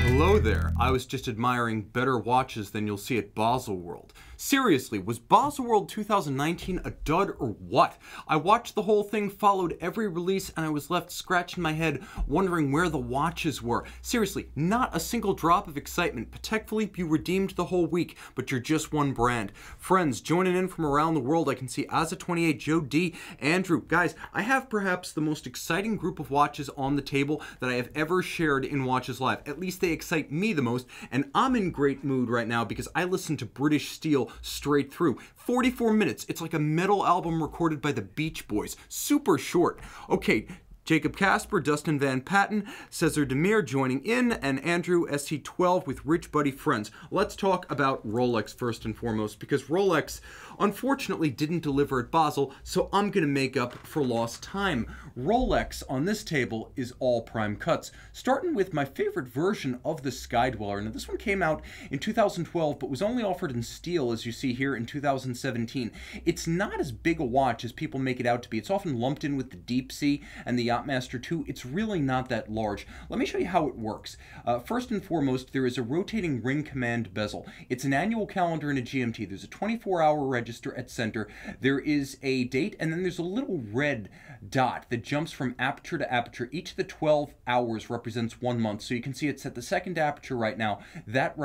Hello there, I was just admiring better watches than you'll see at Baselworld. Seriously, was Baselworld 2019 a dud or what? I watched the whole thing, followed every release, and I was left scratching my head wondering where the watches were. Seriously, not a single drop of excitement. Patek Philippe, you redeemed the whole week, but you're just one brand. Friends, joining in from around the world, I can see Azza28, Joe D, Andrew. Guys, I have perhaps the most exciting group of watches on the table that I have ever shared in Watches Live. At least they excite me the most, and I'm in great mood right now because I listen to British Steel straight through. 44 minutes. It's like a metal album recorded by the Beach Boys. Super short. Okay. Jacob Casper, Dustin Van Patten, Cesar Demir joining in, and Andrew SC12 with Rich Buddy Friends. Let's talk about Rolex first and foremost, because Rolex unfortunately didn't deliver at Basel, so I'm going to make up for lost time. Rolex on this table is all prime cuts, starting with my favorite version of the Sky Dweller. Now this one came out in 2012, but was only offered in steel, as you see here, in 2017. It's not as big a watch as people make it out to be. It's often lumped in with the Deep Sea and the Yachtmaster 2, it's really not that large. Let me show you how it works. First and foremost, there is a rotating ring command bezel. It's an annual calendar and a GMT. There's a 24-hour register at center. There is a date, and then there's a little red dot that jumps from aperture to aperture. Each of the 12 hours represents 1 month. So you can see it's at the second aperture right now. That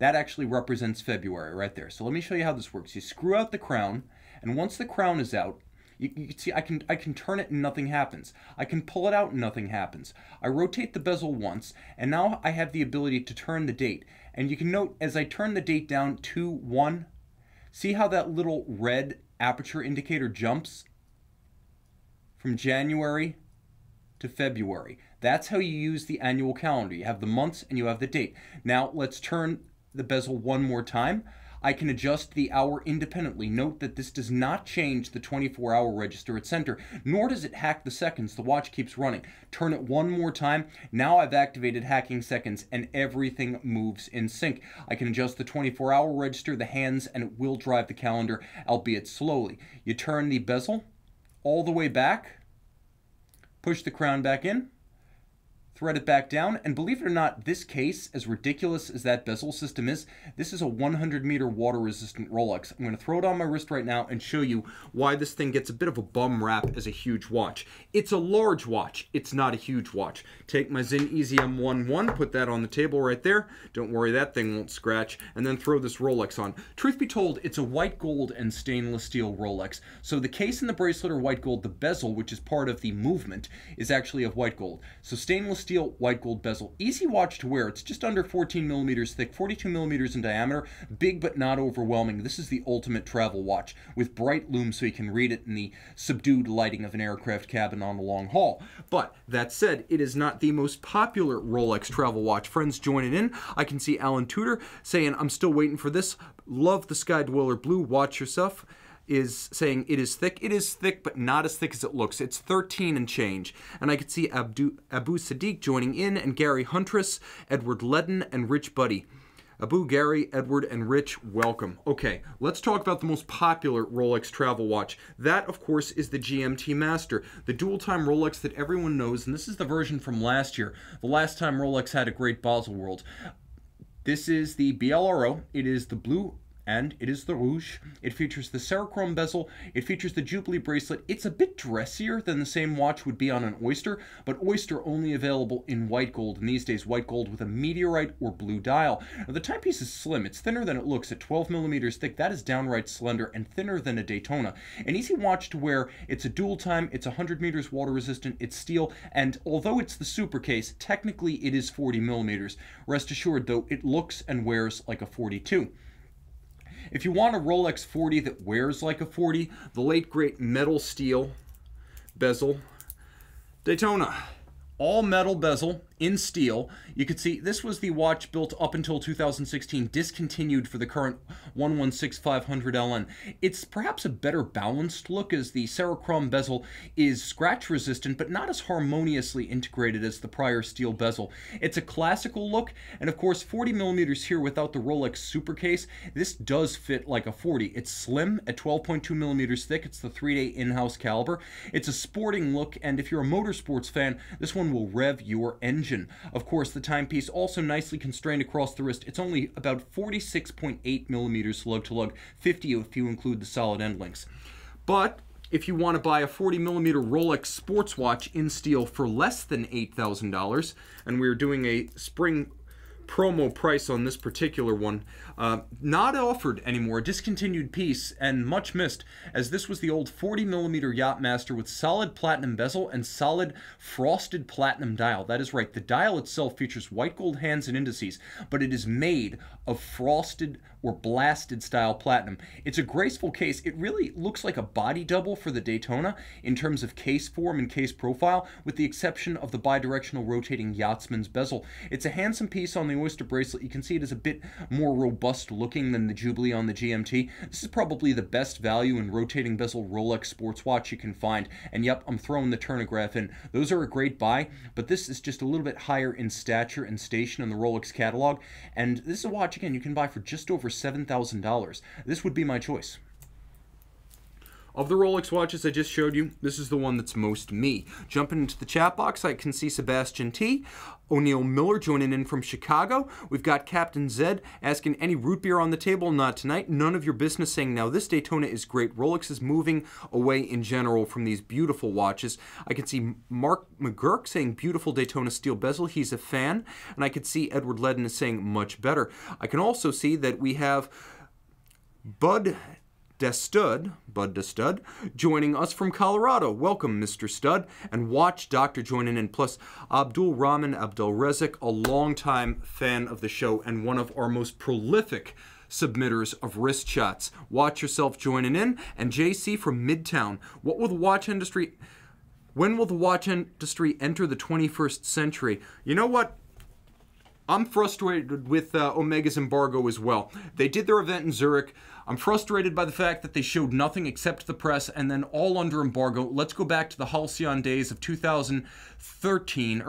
actually represents February right there. So let me show you how this works. You screw out the crown, and once the crown is out, you can see I can turn it and nothing happens. I can pull it out and nothing happens. I rotate the bezel once, and now I have the ability to turn the date. And you can note as I turn the date down to 1, see how that little red aperture indicator jumps from January to February. That's how you use the annual calendar. You have the months and you have the date. Now let's turn the bezel one more time. I can adjust the hour independently. Note that this does not change the 24-hour register at center, nor does it hack the seconds. The watch keeps running. Turn it one more time. Now I've activated hacking seconds and everything moves in sync. I can adjust the 24-hour register, the hands, and it will drive the calendar, albeit slowly. You turn the bezel all the way back, push the crown back in, thread it back down, and believe it or not, this case, as ridiculous as that bezel system is, this is a 100-meter water-resistant Rolex. I'm going to throw it on my wrist right now and show you why this thing gets a bit of a bum rap as a huge watch. It's a large watch. It's not a huge watch. Take my Zin EZM11, put that on the table right there. Don't worry, that thing won't scratch. And then throw this Rolex on. Truth be told, it's a white gold and stainless steel Rolex. So the case and the bracelet are white gold. The bezel, which is part of the movement, is actually of white gold. So stainless steel white gold bezel. Easy watch to wear. It's just under 14 millimeters thick, 42 millimeters in diameter, big but not overwhelming. This is the ultimate travel watch with bright lume so you can read it in the subdued lighting of an aircraft cabin on the long haul. But that said, it is not the most popular Rolex travel watch. Friends joining in. I can see Alan Tudor saying, I'm still waiting for this. Love the Sky Dweller Blue. Watch yourself. Is saying it is thick. It is thick, but not as thick as it looks. It's 13 and change. And I could see Abu Sadiq joining in, and Gary Huntress, Edward Ledden, and Rich Buddy. Abu, Gary, Edward, and Rich, welcome. Okay, let's talk about the most popular Rolex travel watch. That, of course, is the GMT Master, the dual-time Rolex that everyone knows, and this is the version from last year, the last time Rolex had a great Baselworld. This is the BLRO. It is the blue and it is the rouge. It features the Cerachrom bezel. It features the Jubilee bracelet. It's a bit dressier than the same watch would be on an Oyster, but Oyster only available in white gold, and these days white gold with a meteorite or blue dial. Now, the timepiece is slim. It's thinner than it looks at 12 millimeters thick. That is downright slender and thinner than a Daytona. An easy watch to wear. It's a dual time. It's 100 meters water resistant. It's steel, and although it's the super case, technically it is 40 millimeters. Rest assured, though, it looks and wears like a 42. If you want a Rolex 40 that wears like a 40, the late great metal steel bezel Daytona. All metal bezel in steel. You could see this was the watch built up until 2016, discontinued for the current 116-500LN. It's perhaps a better balanced look, as the Cerachrom bezel is scratch resistant but not as harmoniously integrated as the prior steel bezel. It's a classical look, and of course 40mm here without the Rolex supercase. This does fit like a 40. It's slim at 12.2mm thick. It's the 3-day in-house caliber. It's a sporting look, and if you're a motorsports fan, this one will rev your engine. Of course, the timepiece also nicely constrained across the wrist. It's only about 46.8mm lug-to-lug, 50 if you include the solid end links. But if you want to buy a 40mm Rolex sports watch in steel for less than $8,000, and we're doing a spring promo price on this particular one, not offered anymore, a discontinued piece and much missed, as this was the old 40mm Yachtmaster with solid platinum bezel and solid frosted platinum dial. That is right, the dial itself features white gold hands and indices, but it is made of frosted or blasted style platinum. It's a graceful case. It really looks like a body double for the Daytona in terms of case form and case profile, with the exception of the bidirectional rotating Yachtsman's bezel. It's a handsome piece on the Oyster bracelet. You can see it is a bit more robust looking than the Jubilee on the GMT. This is probably the best value in rotating bezel Rolex sports watch you can find. And yep, I'm throwing the Turnograph in. Those are a great buy, but this is just a little bit higher in stature and station in the Rolex catalog. And this is a watch, again, you can buy for just over $7,000. This would be my choice. Of the Rolex watches I just showed you, this is the one that's most me. Jumping into the chat box, I can see Sebastian T, O'Neill Miller joining in from Chicago. We've got Captain Zed asking, any root beer on the table? Not tonight. None of your business, saying, now this Daytona is great. Rolex is moving away in general from these beautiful watches. I can see Mark McGurk saying, beautiful Daytona steel bezel. He's a fan. And I could see Edward Ledden is saying, much better. I can also see that we have Bud DeStud joining us from Colorado. Welcome, Mr. Stud. And Watch Doctor joining in, plus Abdul Rahman Abdelrezek, a longtime fan of the show and one of our most prolific submitters of wrist shots. Watch Yourself joining in, and JC from Midtown. When will the watch industry enter the 21st century? You know what? I'm frustrated with Omega's embargo as well. They did their event in Zurich. I'm frustrated by the fact that they showed nothing except the press, and then all under embargo. Let's go back to the halcyon days of 2014,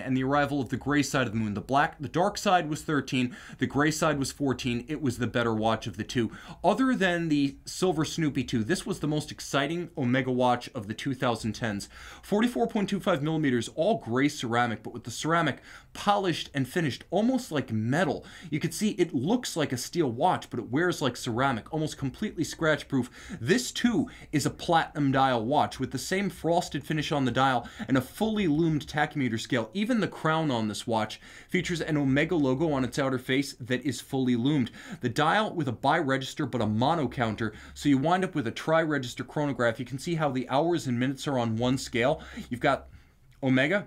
and the arrival of the Gray Side of the Moon. The Dark Side was 13, the Gray Side was 14. It was the better watch of the two. Other than the Silver Snoopy 2, this was the most exciting Omega watch of the 2010s. 44.25mm, all gray ceramic, but with the ceramic polished and finished almost like metal. You can see it looks like a steel watch, but it wears like ceramic, almost completely scratch proof. This too is a platinum dial watch with the same frosted finish on the dial and a fully loomed tachymeter scale. Even the crown on this watch features an Omega logo on its outer face that is fully loomed. The dial with a bi-register but a mono counter, so you wind up with a tri-register chronograph. You can see how the hours and minutes are on one scale. You've got Omega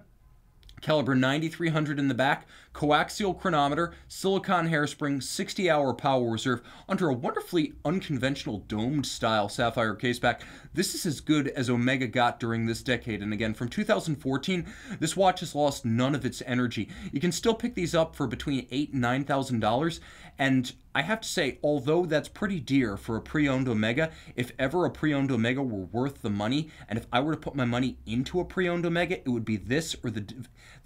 caliber 9300 in the back, coaxial chronometer, silicon hairspring, 60-hour power reserve, under a wonderfully unconventional domed-style sapphire case back. This is as good as Omega got during this decade, and again, from 2014, this watch has lost none of its energy. You can still pick these up for between $8,000 and $9,000, and I have to say, although that's pretty dear for a pre-owned Omega, if ever a pre-owned Omega were worth the money, and if I were to put my money into a pre-owned Omega, it would be this or the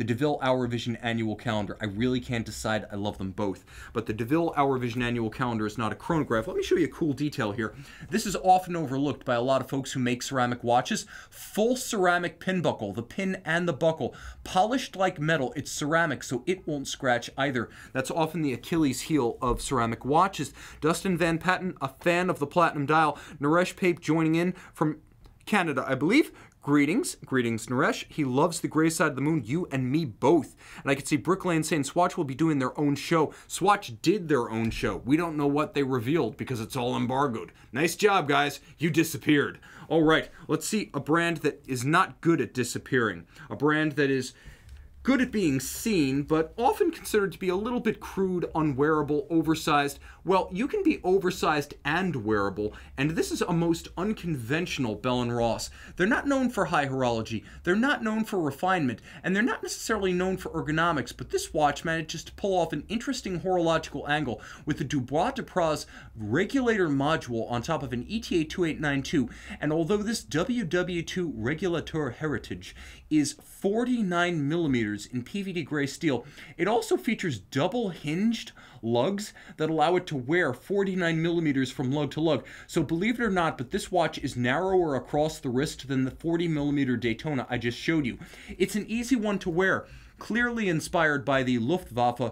DeVille Hour Vision Annual Calendar. I really can't decide. I love them both. But the DeVille Hour Vision Annual Calendar is not a chronograph. Let me show you a cool detail here. This is often overlooked by a lot of folks who make ceramic watches. Full ceramic pin buckle, the pin and the buckle. Polished like metal. It's ceramic, so it won't scratch either. That's often the Achilles heel of ceramic watches. Dustin Van Patten, a fan of the platinum dial. Naresh Pape joining in from Canada, I believe. Greetings, Naresh. He loves the Gray Side of the Moon, you and me both. And I can see Brick Lane saying Swatch will be doing their own show. Swatch did their own show. We don't know what they revealed because it's all embargoed. Nice job, guys. You disappeared. All right, let's see a brand that is not good at disappearing. A brand that is good at being seen, but often considered to be a little bit crude, unwearable, oversized. Well, you can be oversized and wearable, and this is a most unconventional Bell & Ross. They're not known for high horology, they're not known for refinement, and they're not necessarily known for ergonomics, but this watch manages to pull off an interesting horological angle with the Dubois de Praz regulator module on top of an ETA 2892, and although this WW2 regulateur heritage is 49 millimeters in PVD gray steel, it also features double hinged lugs that allow it to wear 49 millimeters from lug to lug. So believe it or not, but this watch is narrower across the wrist than the 40 millimeter Daytona I just showed you. It's an easy one to wear, clearly inspired by the Luftwaffe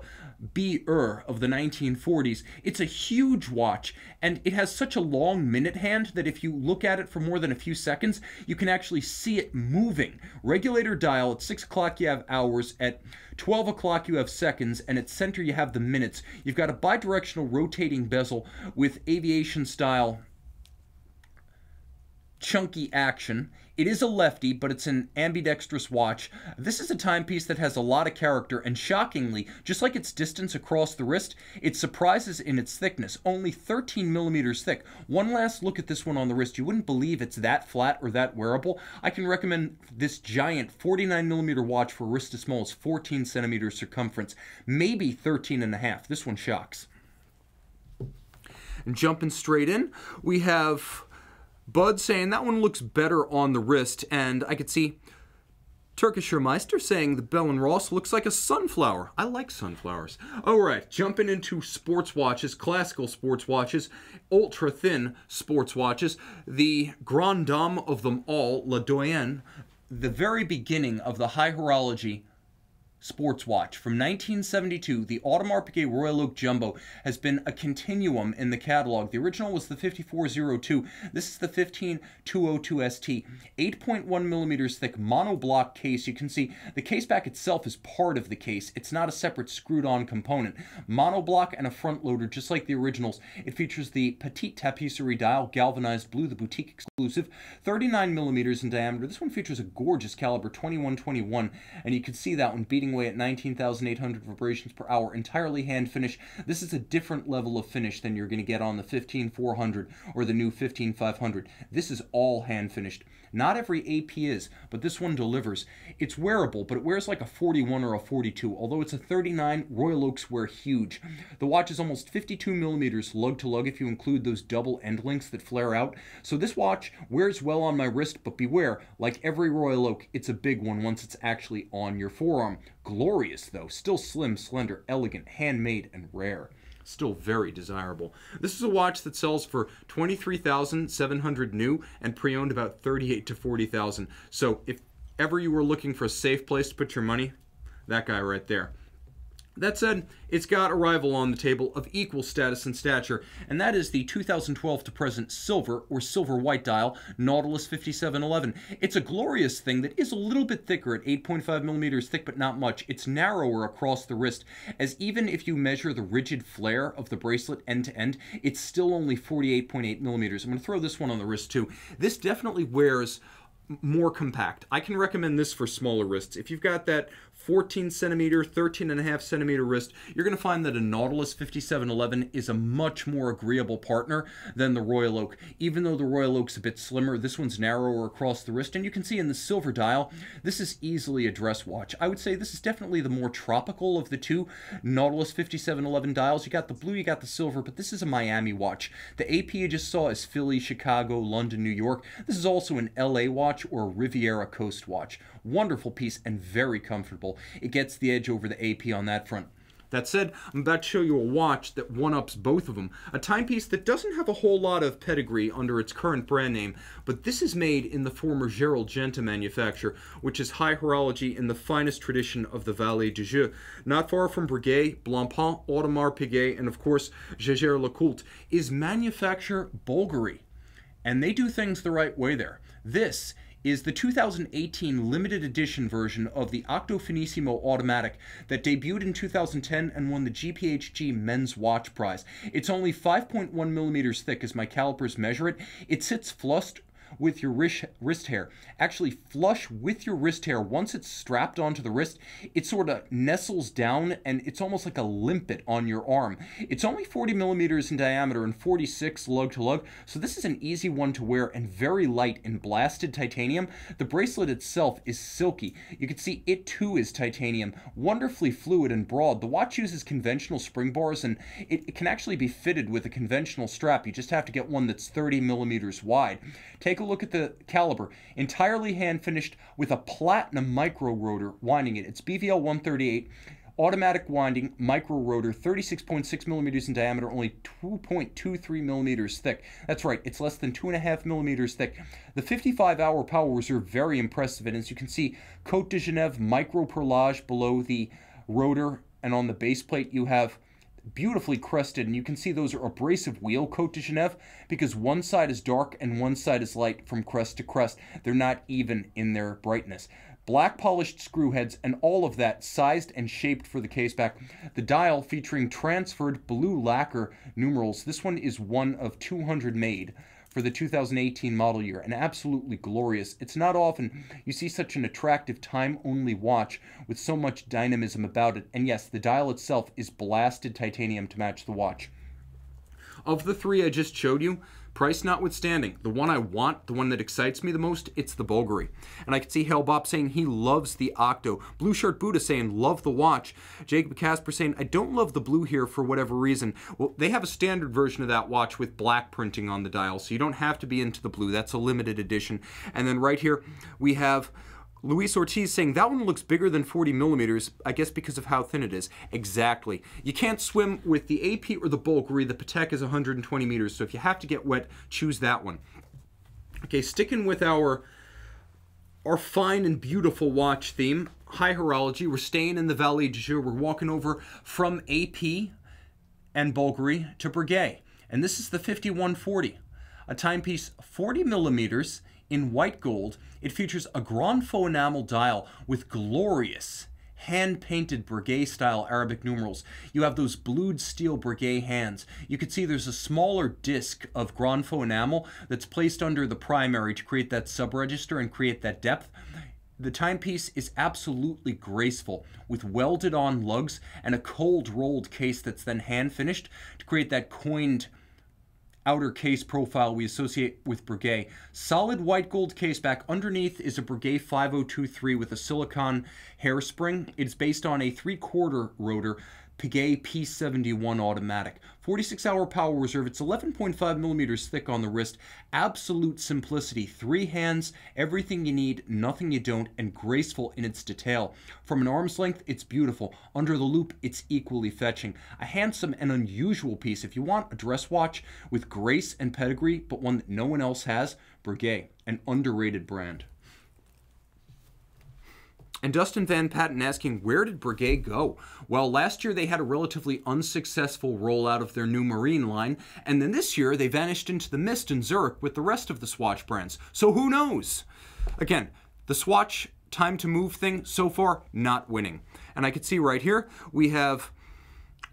BR of the 1940s. It's a huge watch, and it has such a long minute hand that if you look at it for more than a few seconds, you can actually see it moving. Regulator dial, at 6 o'clock you have hours, at 12 o'clock you have seconds, and at center you have the minutes. You've got a bidirectional rotating bezel with aviation style chunky action. It is a lefty, but it's an ambidextrous watch. This is a timepiece that has a lot of character, and shockingly, just like its distance across the wrist, it surprises in its thickness, only 13 millimeters thick. One last look at this one on the wrist. You wouldn't believe it's that flat or that wearable. I can recommend this giant 49 millimeter watch for a wrist as small as 14 centimeter circumference, maybe 13.5. This one shocks. And jumping straight in, we have Bud saying that one looks better on the wrist, and I could see Turkischer Meister saying the Bell & Ross looks like a sunflower. I like sunflowers. Alright, jumping into sports watches, classical sports watches, ultra-thin sports watches, the grande dame of them all, La Doyenne, the very beginning of the high horology sports watch. From 1972, the Audemars Piguet Royal Oak Jumbo has been a continuum in the catalog. The original was the 5402. This is the 15202 ST. 8.1 millimeters thick monoblock case. You can see the case back itself is part of the case. It's not a separate screwed-on component. Monoblock and a front loader, just like the originals. It features the Petite Tapisserie dial, galvanized blue, the boutique exclusive, 39 millimeters in diameter. This one features a gorgeous caliber 2121, and you can see that one beating away at 19,800 vibrations per hour, entirely hand finish. This is a different level of finish than you're going to get on the 15400 or the new 15500. This is all hand finished. Not every AP is, but this one delivers. It's wearable, but it wears like a 41 or a 42, although it's a 39. Royal Oaks wear huge. The watch is almost 52 millimeters lug to lug if you include those double end links that flare out. So this watch wears well on my wrist, but beware, like every Royal Oak, it's a big one once it's actually on your forearm. Glorious though, still slim, slender, elegant, handmade, and rare. Still very desirable. This is a watch that sells for $23,700 new and pre-owned about $38,000 to $40,000. So if ever you were looking for a safe place to put your money, that guy right there. That said, it's got a rival on the table of equal status and stature, and that is the 2012 to present silver or silver white dial Nautilus 5711. It's a glorious thing that is a little bit thicker at 8.5 millimeters thick, but not much. It's narrower across the wrist, as even if you measure the rigid flare of the bracelet end to end, it's still only 48.8 millimeters. I'm going to throw this one on the wrist too. This definitely wears more compact. I can recommend this for smaller wrists. If you've got that 14 centimeter, 13.5 centimeter wrist, you're going to find that a Nautilus 5711 is a much more agreeable partner than the Royal Oak. Even though the Royal Oak's a bit slimmer, this one's narrower across the wrist, and you can see in the silver dial, this is easily a dress watch. I would say this is definitely the more tropical of the two Nautilus 5711 dials. You got the blue, you got the silver, but this is a Miami watch. The AP you just saw is Philly, Chicago, London, New York. This is also an LA watch or a Riviera Coast watch. Wonderful piece and very comfortable. It gets the edge over the AP on that front. That said, I'm about to show you a watch that one-ups both of them. A timepiece that doesn't have a whole lot of pedigree under its current brand name, but this is made in the former Gerald Genta manufacture, which is high horology in the finest tradition of the Vallée de Joux. Not far from Breguet, Blancpain, Audemars Piguet, and of course Jaeger-LeCoultre, is manufacturer Bulgari. And they do things the right way there. This is the 2018 limited edition version of the Octofinissimo Automatic that debuted in 2010 and won the GPHG Men's Watch Prize. It's only 5.1 millimeters thick as my calipers measure it. It sits flush with your wrist hair, actually flush with your wrist hair. Once it's strapped onto the wrist, it sort of nestles down and it's almost like a limpet on your arm. It's only 40 millimeters in diameter and 46 lug to lug, so this is an easy one to wear and very light in blasted titanium. The bracelet itself is silky. You can see it too is titanium, wonderfully fluid and broad. The watch uses conventional spring bars and it can actually be fitted with a conventional strap. You just have to get one that's 30 millimeters wide. Take a look at the caliber. Entirely hand finished with a platinum micro rotor winding it. It's BVL 138. Automatic winding, micro rotor, 36.6 millimeters in diameter, only 2.23 millimeters thick. That's right, it's less than 2.5 millimeters thick. The 55-hour power reserve, very impressive. And as you can see, Cote de Genève micro perlage below the rotor, and on the base plate you have beautifully crested, and you can see those are abrasive wheel Cote de Genève because one side is dark and one side is light from crest to crest. They're not even in their brightness. Black polished screw heads, and all of that sized and shaped for the case back. The dial featuring transferred blue lacquer numerals. This one is one of 200 made for the 2018 model year, and absolutely glorious. It's not often you see such an attractive time-only watch with so much dynamism about it. And yes, the dial itself is blasted titanium to match the watch. Of the three I just showed you, price notwithstanding, the one I want, the one that excites me the most, it's the Bulgari. And I can see Hellbop saying he loves the Octo. Blue Shirt Buddha saying, love the watch. Jacob Casper saying, I don't love the blue here for whatever reason. Well, they have a standard version of that watch with black printing on the dial, so you don't have to be into the blue. That's a limited edition. And then right here, we have Luis Ortiz saying, that one looks bigger than 40 millimeters, I guess because of how thin it is. Exactly. You can't swim with the AP or the Bulgari. The Patek is 120 meters, so if you have to get wet, choose that one. Okay, sticking with our fine and beautiful watch theme, high horology, we're staying in the Vallée de Joux. We're walking over from AP and Bulgari to Breguet. And this is the 5140, a timepiece 40 millimeters, in white gold. It features a grand faux enamel dial with glorious hand-painted Breguet-style Arabic numerals. You have those blued steel Breguet hands. You can see there's a smaller disc of grand faux enamel that's placed under the primary to create that sub-register and create that depth. The timepiece is absolutely graceful, with welded-on lugs and a cold-rolled case that's then hand-finished to create that coined outer case profile we associate with Breguet. Solid white gold case back. Underneath is a Breguet 5023 with a silicon hairspring. It's based on a 3/4 rotor Piguet P71 automatic. 46-hour power reserve. It's 11.5 millimeters thick on the wrist. Absolute simplicity. Three hands, everything you need, nothing you don't, and graceful in its detail. From an arm's length, it's beautiful. Under the loop, it's equally fetching. A handsome and unusual piece. If you want a dress watch with grace and pedigree, but one that no one else has, Breguet, an underrated brand. And Dustin Van Patten asking, where did Breguet go? Well, last year they had a relatively unsuccessful rollout of their new Marine line, and then this year they vanished into the mist in Zurich with the rest of the Swatch brands. So who knows? Again, the Swatch time to move thing so far not winning. And I can see right here we have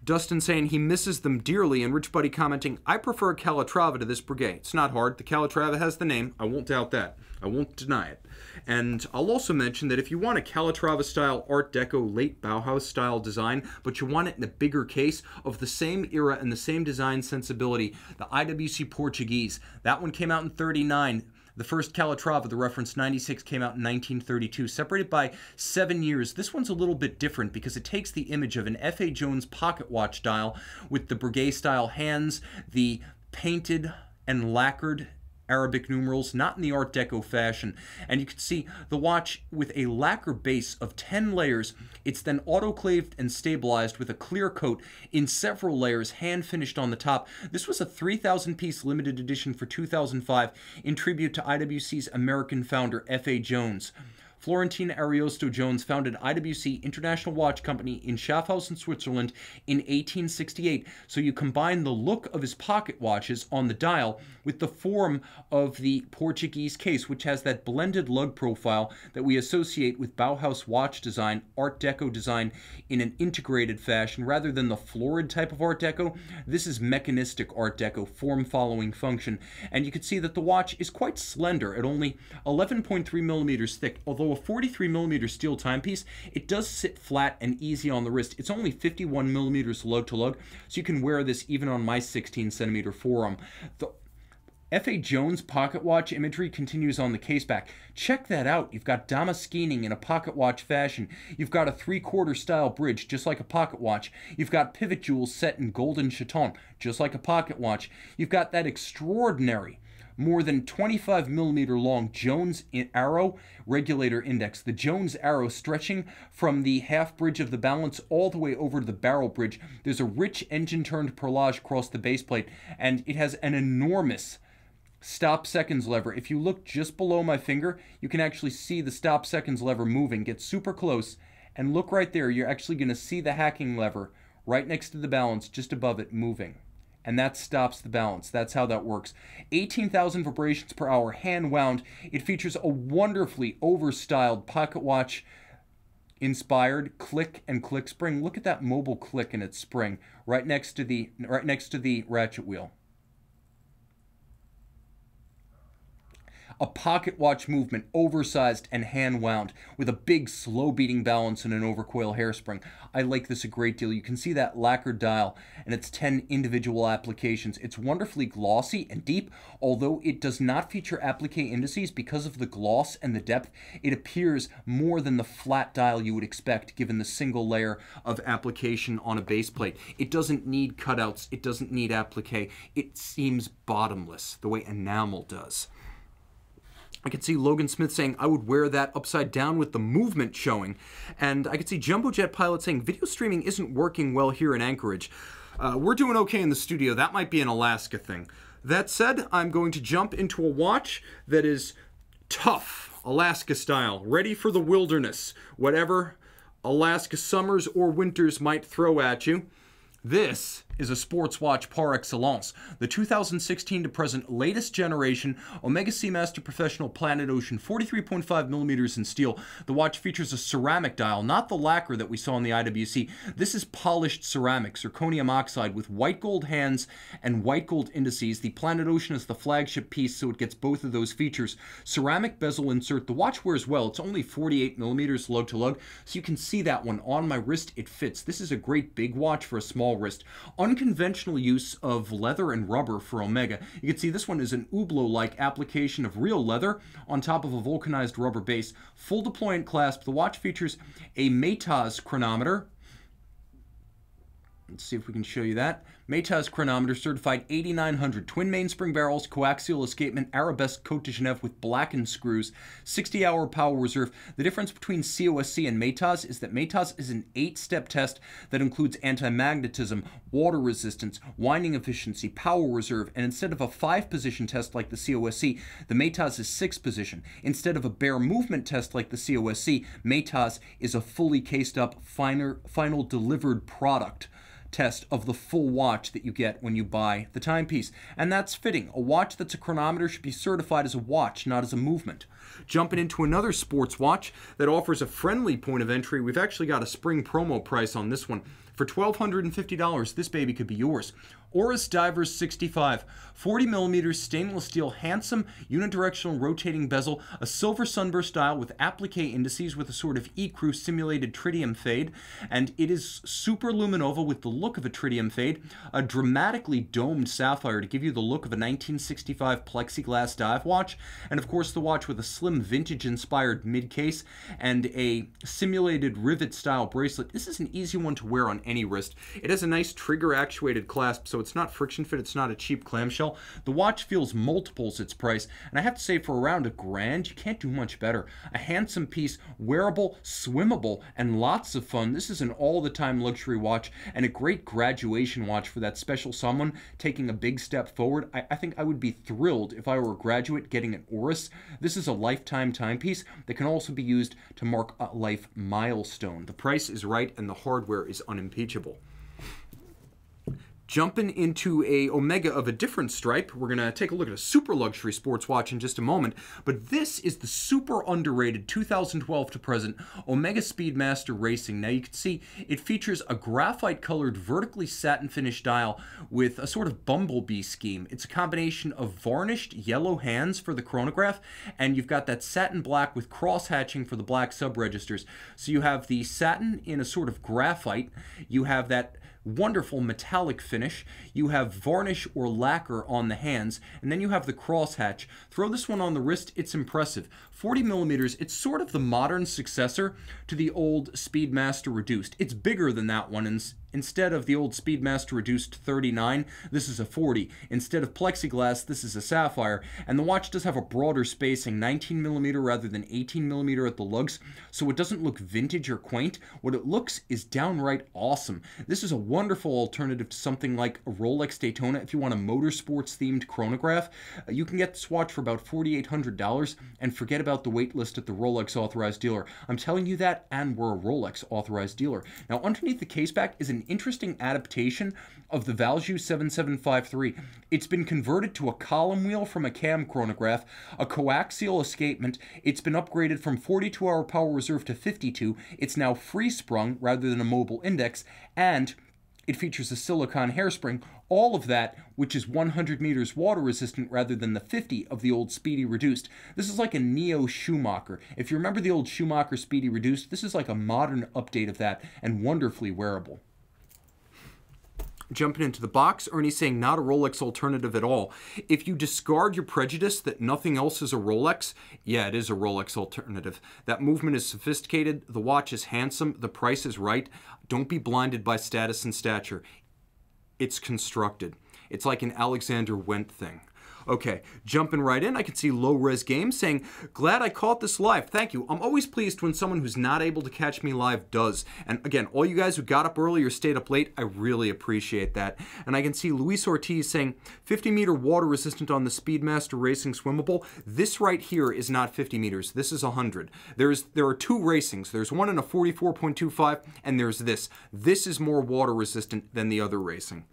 Dustin saying he misses them dearly, and Rich Buddy commenting, I prefer Calatrava to this Breguet. It's not hard. The Calatrava has the name. I won't doubt that. I won't deny it. And I'll also mention that if you want a Calatrava-style Art Deco late Bauhaus-style design, but you want it in a bigger case of the same era and the same design sensibility, the IWC Portuguese, that one came out in 39. The first Calatrava, the reference 96, came out in 1932, separated by 7 years. This one's a little bit different because it takes the image of an F.A. Jones pocket watch dial with the Breguet-style hands, the painted and lacquered Arabic numerals, not in the Art Deco fashion. And you can see the watch with a lacquer base of 10 layers. It's then autoclaved and stabilized with a clear coat in several layers, hand finished on the top. This was a 3,000 piece limited edition for 2005 in tribute to IWC's American founder, F.A. Jones. Florentine Ariosto Jones founded IWC International Watch Company in Schaffhausen, Switzerland in 1868. So you combine the look of his pocket watches on the dial with the form of the Portuguese case, which has that blended lug profile that we associate with Bauhaus watch design, Art Deco design in an integrated fashion. Rather than the florid type of Art Deco, this is mechanistic Art Deco, form following function. And you can see that the watch is quite slender at only 11.3 millimeters thick. Although a 43 millimeter steel timepiece, it does sit flat and easy on the wrist. It's only 51 millimeters lug to lug, so you can wear this even on my 16 centimeter forearm. The F.A. Jones pocket watch imagery continues on the case back. Check that out. You've got damascening in a pocket watch fashion. You've got a three-quarter style bridge, just like a pocket watch. You've got pivot jewels set in golden chaton, just like a pocket watch. You've got that extraordinary, more than 25 millimeter long Jones arrow regulator index. The Jones arrow stretching from the half bridge of the balance all the way over to the barrel bridge. There's a rich engine-turned perlage across the base plate, and it has an enormous stop seconds lever. If you look just below my finger, you can actually see the stop seconds lever moving. Get super close and look right there. You're actually going to see the hacking lever right next to the balance, just above it, moving. And that stops the balance. That's how that works. 18,000 vibrations per hour, hand wound. It features a wonderfully overstyled pocket watch inspired click and click spring. Look at that mobile click in its spring right next to the ratchet wheel. A pocket watch movement, oversized and hand-wound, with a big, slow-beating balance and an overcoil hairspring. I like this a great deal. You can see that lacquered dial and its 10 individual applications. It's wonderfully glossy and deep, although it does not feature applique indices because of the gloss and the depth. It appears more than the flat dial you would expect, given the single layer of application on a base plate. It doesn't need cutouts. It doesn't need applique. It seems bottomless, the way enamel does. I could see Logan Smith saying, I would wear that upside down with the movement showing. And I could see Jumbo Jet Pilot saying, video streaming isn't working well here in Anchorage. We're doing okay in the studio. That might be an Alaska thing. That said, I'm going to jump into a watch that is tough, Alaska style, ready for the wilderness, whatever Alaska summers or winters might throw at you. This is a sports watch par excellence. The 2016 to present latest generation Omega Seamaster Professional Planet Ocean, 43.5 millimeters in steel. The watch features a ceramic dial, not the lacquer that we saw in the IWC. This is polished ceramic, zirconium oxide with white gold hands and white gold indices. The Planet Ocean is the flagship piece, so it gets both of those features. Ceramic bezel insert. The watch wears well. It's only 48 millimeters lug to lug, so you can see that one on my wrist. It fits. This is a great big watch for a small wrist. Unconventional use of leather and rubber for Omega. You can see this one is an Hublot-like application of real leather on top of a vulcanized rubber base. Full deployant clasp. The watch features a METAS chronometer. Let's see if we can show you that. METAS chronometer, certified 8900, twin mainspring barrels, coaxial escapement, arabesque Cote de Genève with blackened screws, 60-hour power reserve. The difference between COSC and METAS is that METAS is an 8-step test that includes anti-magnetism, water resistance, winding efficiency, power reserve, and instead of a 5-position test like the COSC, the METAS is 6-position. Instead of a bare movement test like the COSC, METAS is a fully cased-up, final delivered product test of the full watch that you get when you buy the timepiece. And that's fitting. A watch that's a chronometer should be certified as a watch, not as a movement. Jumping into another sports watch that offers a friendly point of entry. We've actually got a spring promo price on this one. For $1,250, this baby could be yours. Oris Divers 65, 40 millimeters stainless steel, handsome unidirectional rotating bezel, a silver sunburst dial with applique indices with a sort of ecru simulated tritium fade, and it is super luminova with the look of a tritium fade, a dramatically domed sapphire to give you the look of a 1965 plexiglass dive watch, and of course the watch with a slim vintage-inspired mid-case and a simulated rivet-style bracelet. This is an easy one to wear on any wrist. It has a nice trigger-actuated clasp, so it's not friction fit, it's not a cheap clamshell. The watch feels multiples its price, and I have to say, for around $1 grand, you can't do much better. A handsome piece, wearable, swimmable, and lots of fun. This is an all-the-time luxury watch and a great graduation watch for that special someone taking a big step forward. I think I would be thrilled if I were a graduate getting an Oris. This is a lifetime timepiece that can also be used to mark a life milestone. The price is right and the hardware is unimpeachable. Jumping into a Omega of a different stripe, we're going to take a look at a super luxury sports watch in just a moment, but this is the super underrated 2012 to present Omega Speedmaster Racing. Now you can see it features a graphite colored vertically satin finished dial with a sort of bumblebee scheme. It's a combination of varnished yellow hands for the chronograph, and you've got that satin black with cross hatching for the black subregisters. So you have the satin in a sort of graphite, you have that wonderful metallic finish, you have varnish or lacquer on the hands, and then you have the crosshatch. Throw this one on the wrist, it's impressive. 40 millimeters, it's sort of the modern successor to the old Speedmaster Reduced. It's bigger than that one, and instead of the old Speedmaster Reduced 39, this is a 40. Instead of plexiglass, this is a sapphire. And the watch does have a broader spacing, 19 millimeter rather than 18 millimeter at the lugs, so it doesn't look vintage or quaint. What it looks is downright awesome. This is a wonderful alternative to something like a Rolex Daytona. If you want a motorsports themed chronograph, you can get this watch for about $4,800 and forget about the wait list at the Rolex authorized dealer. I'm telling you that, and we're a Rolex authorized dealer. Now underneath the caseback is an interesting adaptation of the Vallée de Joux 7753. It's been converted to a column wheel from a cam chronograph, a coaxial escapement. It's been upgraded from 42-hour power reserve to 52. It's now free sprung rather than a mobile index, and it features a silicone hairspring. All of that, which is 100 meters water resistant rather than the 50 of the old Speedy Reduced. This is like a Neo Schumacher. If you remember the old Schumacher Speedy Reduced, this is like a modern update of that and wonderfully wearable. Jumping into the box, Ernie's saying not a Rolex alternative at all. If you discard your prejudice that nothing else is a Rolex, yeah, it is a Rolex alternative. That movement is sophisticated, the watch is handsome, the price is right. Don't be blinded by status and stature. It's constructed. It's like an Alexander Wendt thing. Okay, jumping right in, I can see Low Res Games saying, glad I caught this live. Thank you. I'm always pleased when someone who's not able to catch me live does. And again, all you guys who got up early or stayed up late, I really appreciate that. And I can see Luis Ortiz saying, 50 meter water resistant on the Speedmaster Racing swimmable. This right here is not 50 meters. This is 100. There are two racings. There's one in a 44.25, and there's this. This is more water resistant than the other racing.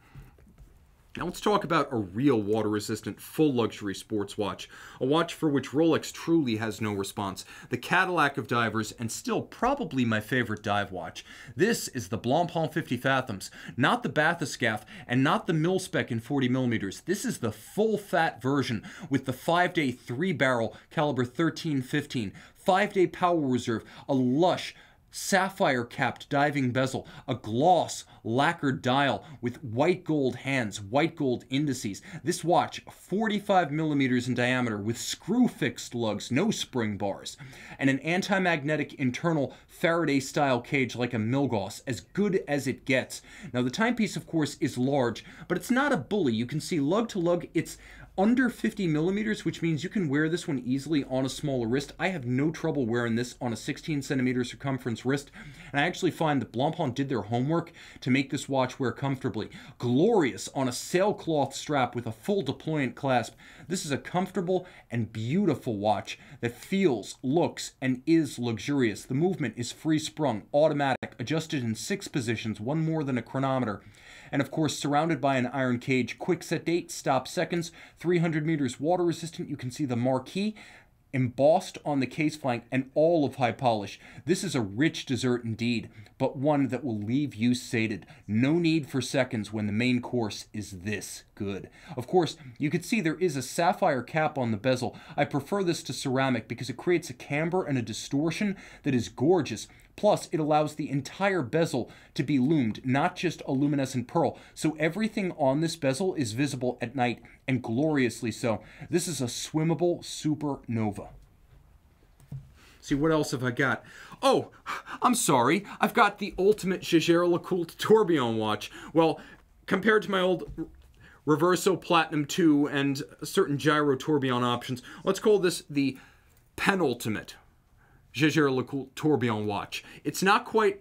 Now let's talk about a real water-resistant, full luxury sports watch, a watch for which Rolex truly has no response, the Cadillac of divers, and still probably my favorite dive watch. This is the Blancpain 50 Fathoms, not the bathyscaphe and not the mil-spec in 40 millimeters. This is the full-fat version with the 5-day 3-barrel caliber 1315, 5-day power reserve, a lush sapphire-capped diving bezel, a gloss lacquered dial with white gold hands, white gold indices. This watch, 45 millimeters in diameter with screw-fixed lugs, no spring bars, and an anti-magnetic internal Faraday-style cage like a Milgauss, as good as it gets. Now, the timepiece, of course, is large, but it's not a bully. You can see lug to lug, it's under 50 millimeters, which means you can wear this one easily on a smaller wrist. I have no trouble wearing this on a 16 centimeter circumference wrist, and I actually find that Blancpain did their homework to make this watch wear comfortably. Glorious on a sailcloth strap with a full deployant clasp. This is a comfortable and beautiful watch that feels, looks, and is luxurious. The movement is free sprung, automatic, adjusted in 6 positions, one more than a chronometer, and of course surrounded by an iron cage. Quick set date, stop seconds, 300 meters water resistant. You can see the marquee embossed on the case flank and all of high polish. This is a rich dessert indeed, but one that will leave you sated. No need for seconds when the main course is this good. Of course, you can see there is a sapphire cap on the bezel. I prefer this to ceramic because it creates a camber and a distortion that is gorgeous. Plus, it allows the entire bezel to be loomed, not just a luminescent pearl. So everything on this bezel is visible at night, and gloriously so. This is a swimmable supernova. See, what else have I got? Oh, I'm sorry. I've got the ultimate Jaeger-LeCoultre tourbillon watch. Well, compared to my old Reverso Platinum 2, and certain gyro tourbillon options. Let's call this the penultimate Jaeger-LeCoultre tourbillon watch. It's not quite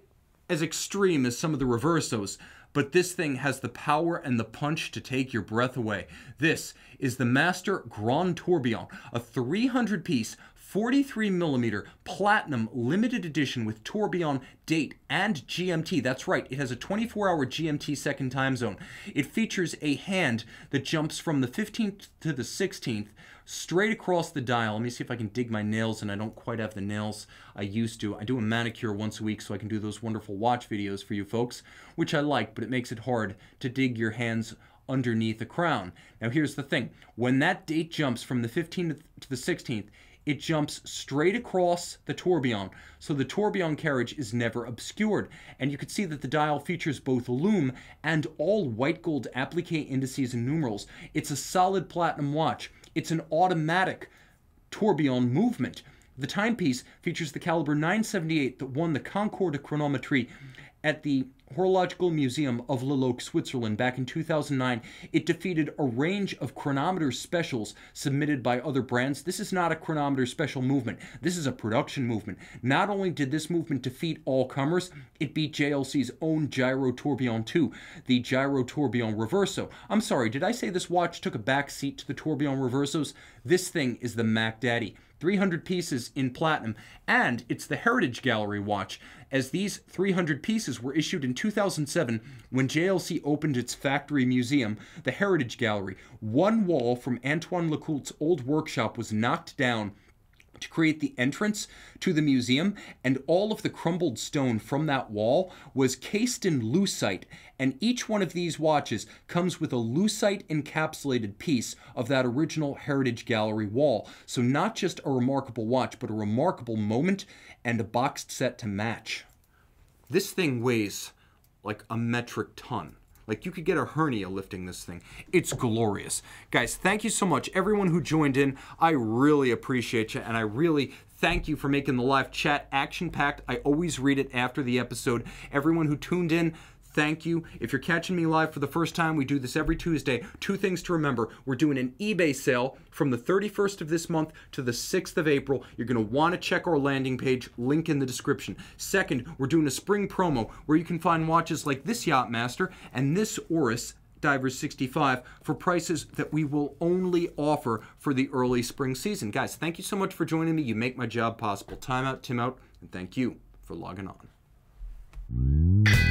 as extreme as some of the Reversos, but this thing has the power and the punch to take your breath away. This is the Master Grand Tourbillon, a 300-piece, 43mm platinum limited edition with tourbillon date and GMT. That's right, it has a 24-hour GMT second time zone. It features a hand that jumps from the 15th to the 16th straight across the dial. Let me see if I can dig my nails, and I don't quite have the nails I used to. I do a manicure once a week so I can do those wonderful watch videos for you folks, which I like, but it makes it hard to dig your hands underneath a crown. Now here's the thing. When that date jumps from the 15th to the 16th, it jumps straight across the tourbillon, so the tourbillon carriage is never obscured. And you can see that the dial features both lume and all white gold applique indices and numerals. It's a solid platinum watch. It's an automatic tourbillon movement. The timepiece features the caliber 978 that won the Concours de Chronometrie at the Horological Museum of Le Locle, Switzerland, back in 2009. It defeated a range of chronometer specials submitted by other brands. This is not a chronometer special movement. This is a production movement. Not only did this movement defeat all comers, it beat JLC's own Gyro Tourbillon 2, the Gyro Tourbillon Reverso. I'm sorry, did I say this watch took a back seat to the Tourbillon Reversos? This thing is the Mac Daddy. 300 pieces in platinum, and it's the Heritage Gallery watch, as these 300 pieces were issued in 2007 when JLC opened its factory museum, the Heritage Gallery. One wall from Antoine LeCoultre's old workshop was knocked down to create the entrance to the museum, and all of the crumbled stone from that wall was cased in leucite, and each one of these watches comes with a leucite encapsulated piece of that original Heritage Gallery wall. So not just a remarkable watch, but a remarkable moment and a boxed set to match. This thing weighs like a metric ton. Like, you could get a hernia lifting this thing. It's glorious. Guys, thank you so much. Everyone who joined in, I really appreciate you, and I really thank you for making the live chat action-packed. I always read it after the episode. Everyone who tuned in, thank you. If you're catching me live for the first time, we do this every Tuesday. Two things to remember. We're doing an eBay sale from the 31st of this month to the 6th of April. You're going to want to check our landing page, link in the description. Second, we're doing a spring promo where you can find watches like this Yachtmaster and this Oris Diver 65 for prices that we will only offer for the early spring season. Guys, thank you so much for joining me. You make my job possible. Time out, Tim out, and thank you for logging on.